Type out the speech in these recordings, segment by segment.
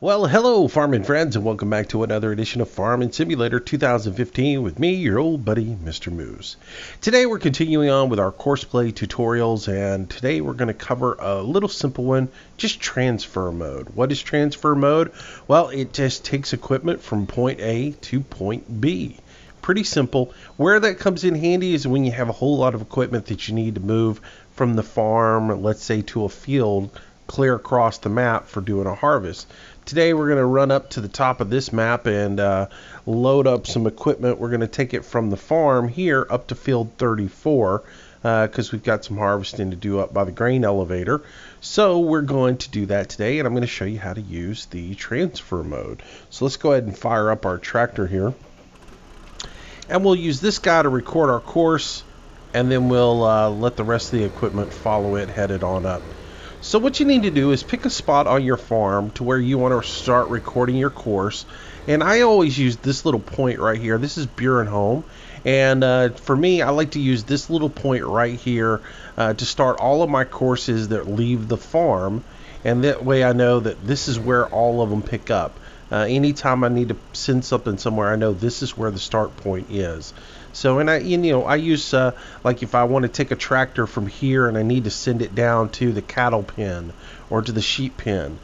Well, hello farming friends, and welcome back to another edition of Farming Simulator 2015 with me, your old buddy, Mr. Moose. Today we're continuing on with our Courseplay tutorials, and today we're going to cover a little simple one, just transfer mode. What is transfer mode? Well, it just takes equipment from point A to point B. Pretty simple. Where that comes in handy is when you have a whole lot of equipment that you need to move from the farm, let's say, to a field, clear across the map for doing a harvest. Today we're going to run up to the top of this map and load up some equipment. We're going to take it from the farm here up to field 34 because we've got some harvesting to do up by the grain elevator. So we're going to do that today, and I'm going to show you how to use the transfer mode. So let's go ahead and fire up our tractor here, and we'll use this guy to record our course, and then we'll let the rest of the equipment follow it headed on up. So what you need to do is pick a spot on your farm to where you want to start recording your course. And I always use this little point right here. This is Buren Home. And for me, I like to use this little point right here to start all of my courses that leave the farm. And that way I know that this is where all of them pick up. Anytime I need to send something somewhere, I know this is where the start point is. So, and I use, like if I want to take a tractor from here and I need to send it down to the cattle pen or to the sheep pen,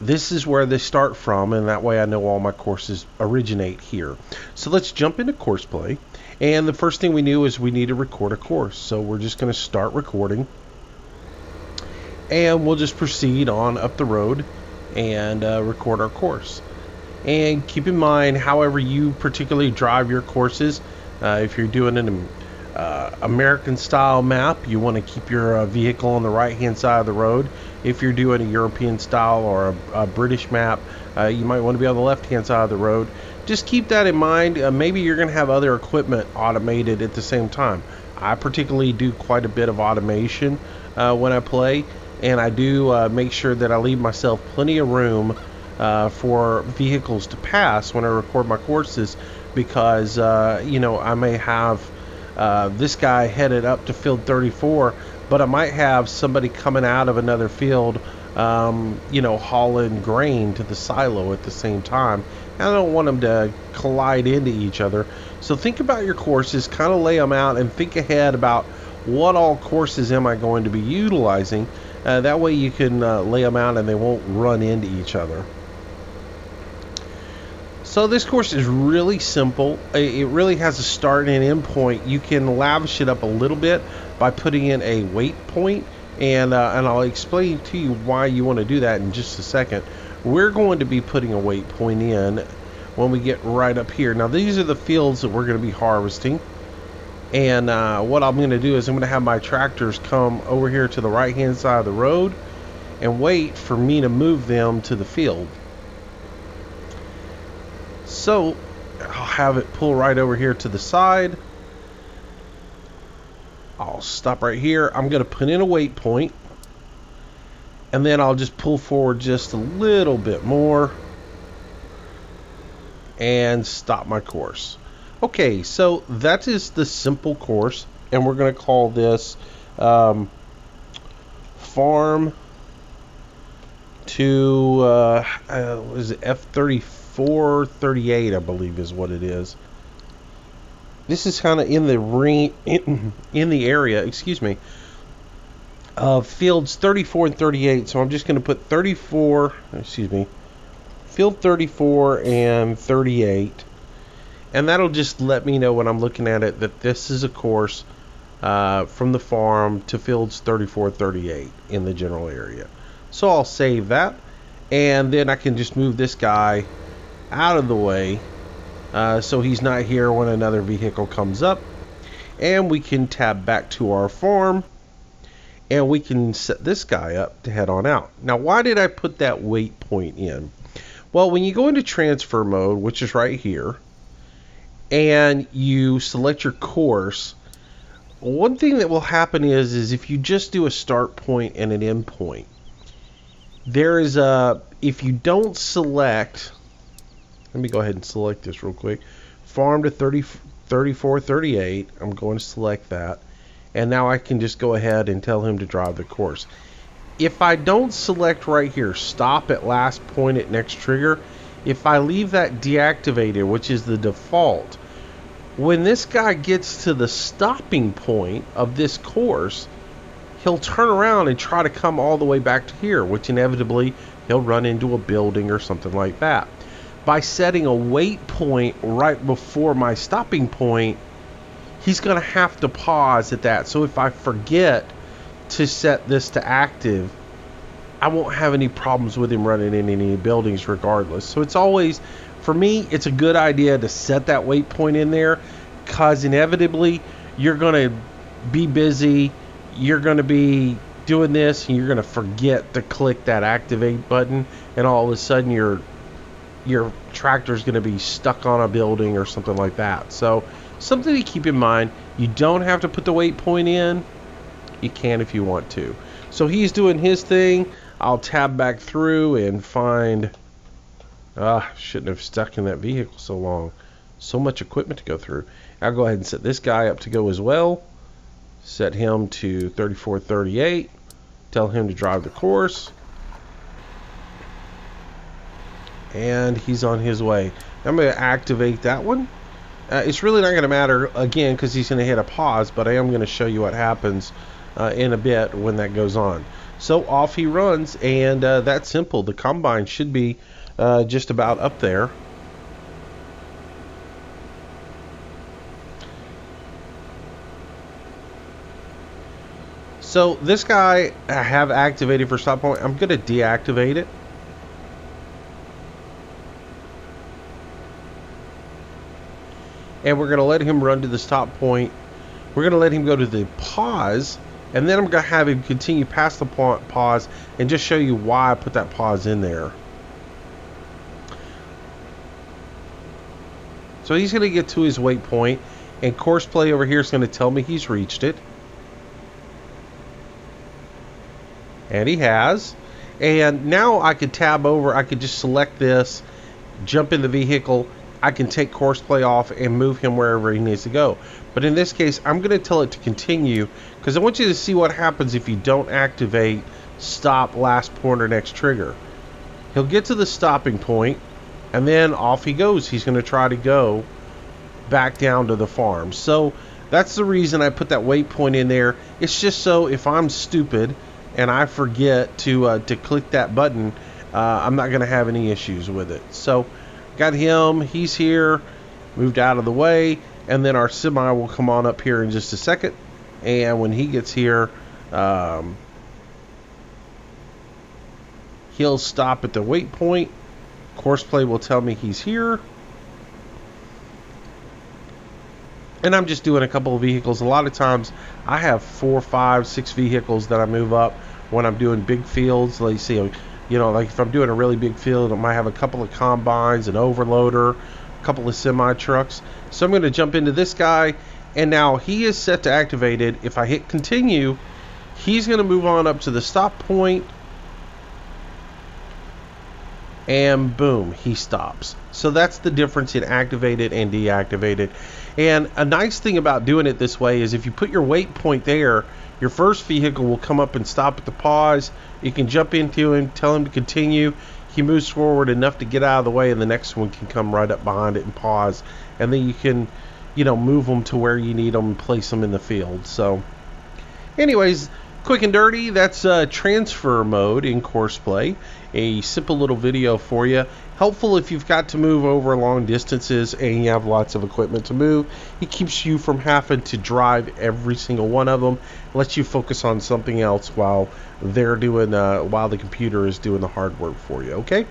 this is where they start from, and that way I know all my courses originate here. So let's jump into Courseplay, and the first thing we knew is we need to record a course. So we're just going to start recording, and we'll just proceed on up the road and record our course. And keep in mind, however you particularly drive your courses, if you're doing an American style map, you want to keep your vehicle on the right hand side of the road. If you're doing a European style or a British map, you might want to be on the left hand side of the road. Just keep that in mind. Maybe you're going to have other equipment automated at the same time. I particularly do quite a bit of automation when I play, and I do make sure that I leave myself plenty of room for vehicles to pass when I record my courses, because you know, I may have this guy headed up to field 34, but I might have somebody coming out of another field, you know, hauling grain to the silo at the same time. I don't want them to collide into each other. So think about your courses, kind of lay them out, and think ahead about what all courses am I going to be utilizing. That way you can lay them out and they won't run into each other. So this course is really simple. It really has a start and end point. You can lavish it up a little bit by putting in a wait point, and I'll explain to you why you want to do that in just a second. We're going to be putting a wait point in when we get right up here. Now these are the fields that we're going to be harvesting, and what I'm going to do is I'm going to have my tractors come over here to the right hand side of the road and wait for me to move them to the field. So I'll have it pull right over here to the side. I'll stop right here. I'm going to put in a wait point, and then I'll just pull forward just a little bit more and stop my course. Okay, so that is the simple course, and we're going to call this farm to is it F34? 438, I believe, is what it is. This is kind of in the ring, in the area, excuse me, of fields 34 and 38. So I'm just going to put 34, excuse me, field 34 and 38, and that'll just let me know when I'm looking at it that this is a course from the farm to fields 34, 38 in the general area. So I'll save that, and then I can just move this guy out of the way so he's not here when another vehicle comes up, and we can tab back to our farm, and we can set this guy up to head on out. Now why did I put that wait point in? Well, when you go into transfer mode, which is right here, and you select your course, one thing that will happen is if you just do a start point and an end point, there is a, if you don't select, let me go ahead and select this real quick. Farm to 34, 38. I'm going to select that. And now I can just go ahead and tell him to drive the course. if I don't select right here, stop at last point at next trigger, if I leave that deactivated, which is the default, when this guy gets to the stopping point of this course, he'll turn around and try to come all the way back to here, which inevitably he'll run into a building or something like that. By setting a wait point right before my stopping point, he's going to have to pause at that. So if I forget to set this to active, I won't have any problems with him running into any buildings regardless. So it's always, for me, it's a good idea to set that wait point in there, because inevitably you're going to be busy, you're going to be doing this, and you're going to forget to click that activate button, and all of a sudden your tractor is going to be stuck on a building or something like that. So something to keep in mind, you don't have to put the wait point in, you can if you want to. So he's doing his thing. I'll tab back through and find, shouldn't have stuck in that vehicle so long, so much equipment to go through. I'll go ahead and set this guy up to go as well, set him to 3438, tell him to drive the course, and he's on his way. I'm going to activate that one. It's really not going to matter again because he's going to hit a pause, but I am going to show you what happens in a bit when that goes on. So off he runs, and that's simple. The combine should be just about up there. So this guy I have activated for stop point. I'm going to deactivate it. And we're going to let him run to the stop point. We're going to let him go to the pause. And then I'm going to have him continue past the pause and just show you why I put that pause in there. So he's going to get to his wait point, and Courseplay over here is going to tell me he's reached it. And he has. And now I could tab over. I could just select this, jump in the vehicle. I can take Courseplay off and move him wherever he needs to go. But in this case, I'm going to tell it to continue because I want you to see what happens if you don't activate stop, last point, or next trigger. He'll get to the stopping point, and then off he goes. He's going to try to go back down to the farm. So that's the reason I put that wait point in there. It's just so if I'm stupid and I forget to click that button, I'm not going to have any issues with it. So got him, he's here, moved out of the way, and then our semi will come on up here in just a second, and when he gets here, he'll stop at the wait point. Courseplay will tell me he's here, and I'm just doing a couple of vehicles. A lot of times I have 4, 5, 6 vehicles that I move up when I'm doing big fields. Let's see, you know, like if I'm doing a really big field, I might have a couple of combines, an overloader, a couple of semi-trucks. So I'm going to jump into this guy, and now he is set to activated. If I hit continue, he's going to move on up to the stop point, and boom, he stops. So that's the difference in activated and deactivated. And a nice thing about doing it this way is if you put your wait point there, your first vehicle will come up and stop at the pause. You can jump into him, tell him to continue. He moves forward enough to get out of the way, and the next one can come right up behind it and pause. And then you can, you know, move them to where you need them and place them in the field. So anyways, quick and dirty, that's transfer mode in Courseplay. A simple little video for you. Helpful if you've got to move over long distances and you have lots of equipment to move. It keeps you from having to drive every single one of them. Lets you focus on something else while they're doing, while the computer is doing the hard work for you. Okay,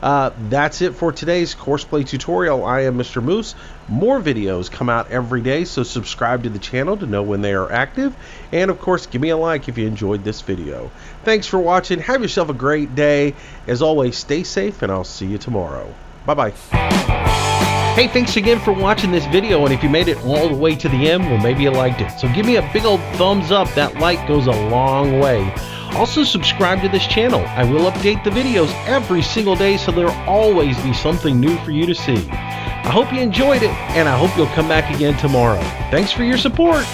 that's it for today's Courseplay tutorial. I am Mr. Moose. More videos come out every day, so subscribe to the channel to know when they are active. And of course, give me a like if you enjoyed this video. Thanks for watching. Have yourself a great day. As always, stay safe, and I'll see you tomorrow. Bye-bye. Hey, thanks again for watching this video, and if you made it all the way to the end, well, maybe you liked it. So give me a big old thumbs up. That like goes a long way. Also, subscribe to this channel. I will update the videos every single day, so there will always be something new for you to see. I hope you enjoyed it, and I hope you'll come back again tomorrow. Thanks for your support.